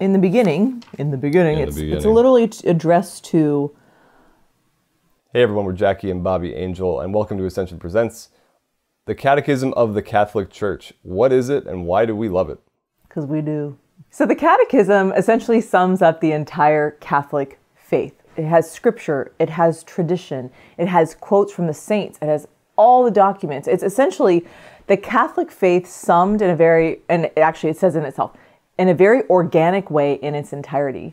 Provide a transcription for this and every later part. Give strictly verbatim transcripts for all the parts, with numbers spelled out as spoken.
in the beginning, in the beginning, in it's, the beginning. it's literally addressed to... Hey everyone, we're Jackie and Bobby Angel, and welcome to Ascension Presents, the Catechism of the Catholic Church. What is it, and why do we love it? Because we do. So the Catechism essentially sums up the entire Catholic faith. It has scripture, it has tradition, it has quotes from the saints, it has all the documents. It's essentially the Catholic faith summed in a very, and actually it says in itself, in a very organic way in its entirety.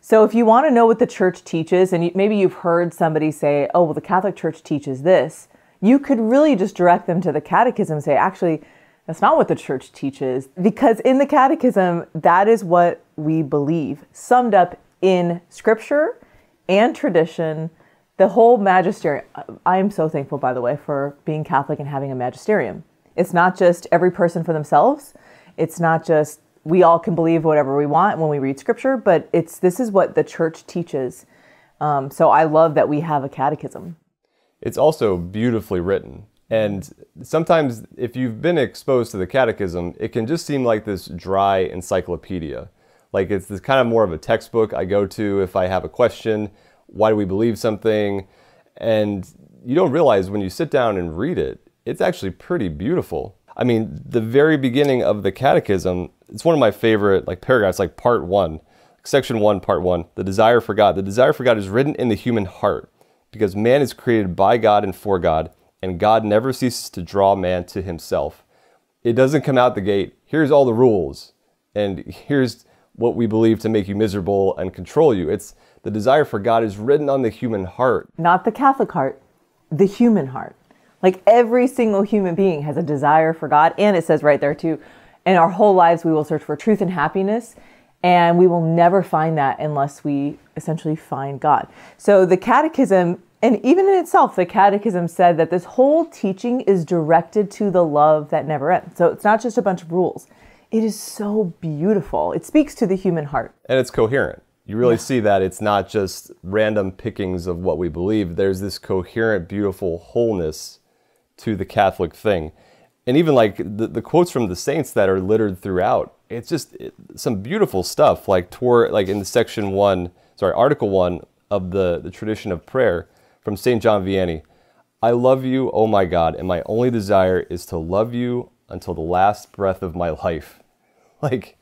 So if you want to know what the church teaches, and you, maybe you've heard somebody say, oh, well, the Catholic Church teaches this, you could really just direct them to the Catechism and say, actually, that's not what the church teaches. Because in the Catechism, that is what we believe, summed up in scripture and tradition, the whole magisterium. I am so thankful, by the way, for being Catholic and having a magisterium. It's not just every person for themselves. It's not just we all can believe whatever we want when we read scripture, but it's this is what the church teaches. Um, so I love that we have a catechism. It's also beautifully written. And sometimes if you've been exposed to the catechism, it can just seem like this dry encyclopedia. Like it's this kind of more of a textbook I go to if I have a question, why do we believe something? And you don't realize when you sit down and read it, it's actually pretty beautiful. I mean, the very beginning of the catechism, it's one of my favorite like paragraphs, like part one, section one, part one, the desire for God. The desire for God is written in the human heart because man is created by God and for God, and God never ceases to draw man to himself. It doesn't come out the gate, here's all the rules, and here's what we believe to make you miserable and control you. It's the desire for God is written on the human heart. Not the Catholic heart, the human heart. Like every single human being has a desire for God. And it says right there too, in our whole lives, we will search for truth and happiness. And we will never find that unless we essentially find God. So the catechism, and even in itself, the catechism said that this whole teaching is directed to the love that never ends. So it's not just a bunch of rules. It is so beautiful. It speaks to the human heart. And it's coherent. You really yeah. see that it's not just random pickings of what we believe. There's this coherent, beautiful wholeness to the Catholic thing. And even like the, the quotes from the saints that are littered throughout, it's just it, some beautiful stuff. Like toward, like in section one, sorry, article one of the, the tradition of prayer from Saint John Vianney. I love you, oh my God, and my only desire is to love you until the last breath of my life. Like,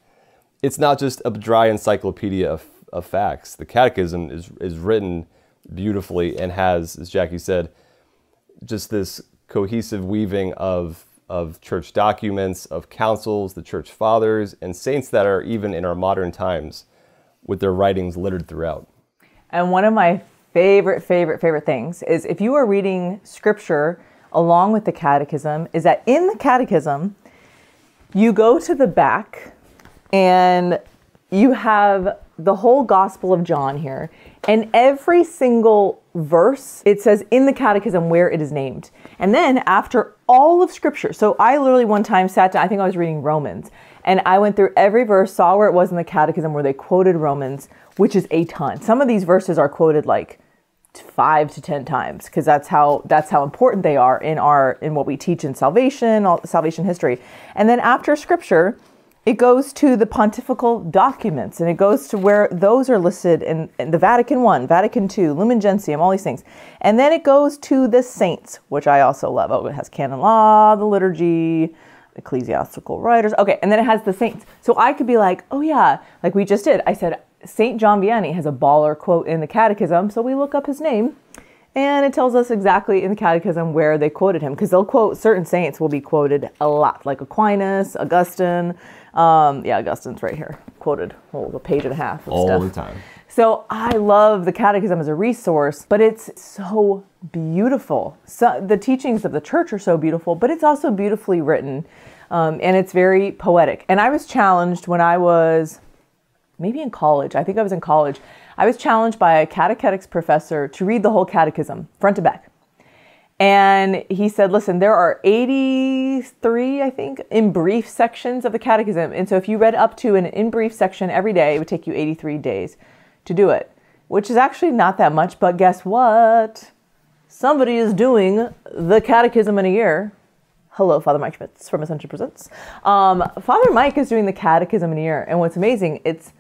it's not just a dry encyclopedia of, of facts. The catechism is, is written beautifully and has, as Jackie said, just this cohesive weaving of, of church documents, of councils, the church fathers, and saints that are even in our modern times with their writings littered throughout. And one of my favorite, favorite, favorite things is if you are reading scripture along with the catechism, is that in the catechism, you go to the back and you have the whole Gospel of John here. And every single verse, it says in the catechism where it is named. And then after all of scripture, so I literally one time sat down, I think I was reading Romans, and I went through every verse, saw where it was in the catechism where they quoted Romans, which is a ton. Some of these verses are quoted like five to ten times because that's how that's how important they are in our in what we teach in salvation, all salvation history. And then after scripture, it goes to the pontifical documents and it goes to where those are listed in, in the Vatican one, Vatican two, Lumen Gentium, all these things. And then it goes to the saints, which I also love. Oh, it has canon law, the liturgy, ecclesiastical writers. Okay, and then it has the saints. So I could be like, oh yeah, like we just did. I said, Saint John Vianney has a baller quote in the catechism, so we look up his name, and it tells us exactly in the catechism where they quoted him, because they'll quote, certain saints will be quoted a lot, like Aquinas, Augustine, um, yeah, Augustine's right here, quoted oh, a page and a half of all stuff. the time. So I love the catechism as a resource, but it's so beautiful. So, the teachings of the church are so beautiful, but it's also beautifully written, um, and it's very poetic. And I was challenged when I was... maybe in college, I think I was in college, I was challenged by a catechetics professor to read the whole catechism, front to back. And he said, listen, there are eighty-three, I think, in brief sections of the catechism. And so if you read up to an in brief section every day, it would take you eighty-three days to do it, which is actually not that much. But guess what? Somebody is doing the catechism in a year. Hello, Father Mike Schmitz from Ascension Presents. Um, Father Mike is doing the catechism in a year. And what's amazing, it's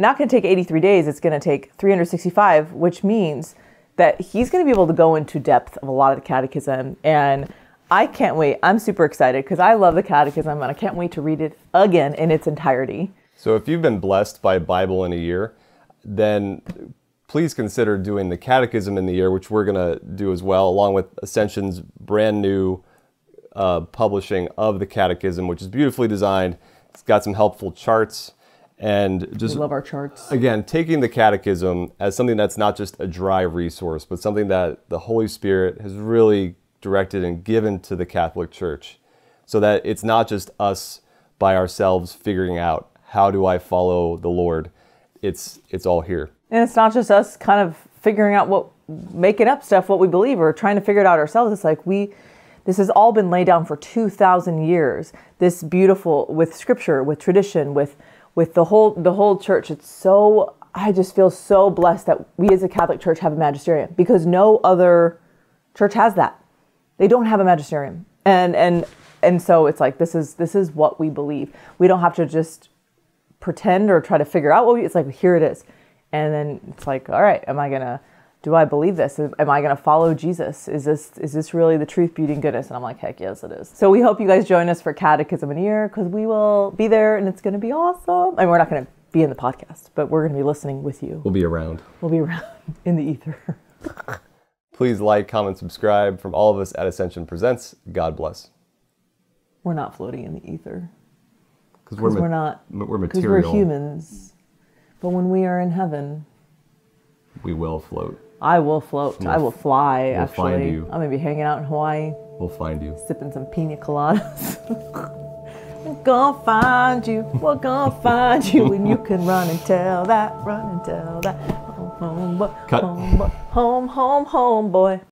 not going to take eighty-three days. It's going to take three hundred sixty-five, which means that he's going to be able to go into depth of a lot of the catechism. And I can't wait. I'm super excited because I love the catechism and I can't wait to read it again in its entirety. So if you've been blessed by Bible in a year, then please consider doing the catechism in the year, which we're going to do as well, along with Ascension's brand new uh, publishing of the catechism, which is beautifully designed. It's got some helpful charts. And just, we love our charts. Again, taking the catechism as something that's not just a dry resource, but something that the Holy Spirit has really directed and given to the Catholic Church, so that it's not just us by ourselves figuring out, how do I follow the Lord? It's, it's all here. And it's not just us kind of figuring out what, making up stuff, what we believe, or trying to figure it out ourselves. It's like we... This has all been laid down for two thousand years. This beautiful, with scripture, with tradition, with with the whole the whole church. It's so, I just feel so blessed that we as a Catholic Church have a magisterium, because no other church has that. They don't have a magisterium. And and and so it's like, this is this is what we believe. We don't have to just pretend or try to figure out what we, it's like, here it is. And then it's like, all right, am I going to do I believe this? Am I going to follow Jesus? Is this is this really the truth, beauty, and goodness? And I'm like, heck yes, it is. So we hope you guys join us for Catechism in a Year, because we will be there and it's going to be awesome. And we're not going to be in the podcast, but we're going to be listening with you. We'll be around. We'll be around in the ether. Please like, comment, subscribe. From all of us at Ascension Presents, God bless. We're not floating in the ether. Because we're, we're not. We're material. Because we're humans. But when we are in heaven, we will float. I will float. We'll I will fly, we'll actually. Find you. I'm going to be hanging out in Hawaii. We'll find you. Sipping some pina coladas. We're going to find you. We're going to find you. And you can run and tell that. Run and tell that. Home, home, Cut. home, home, home, home, boy.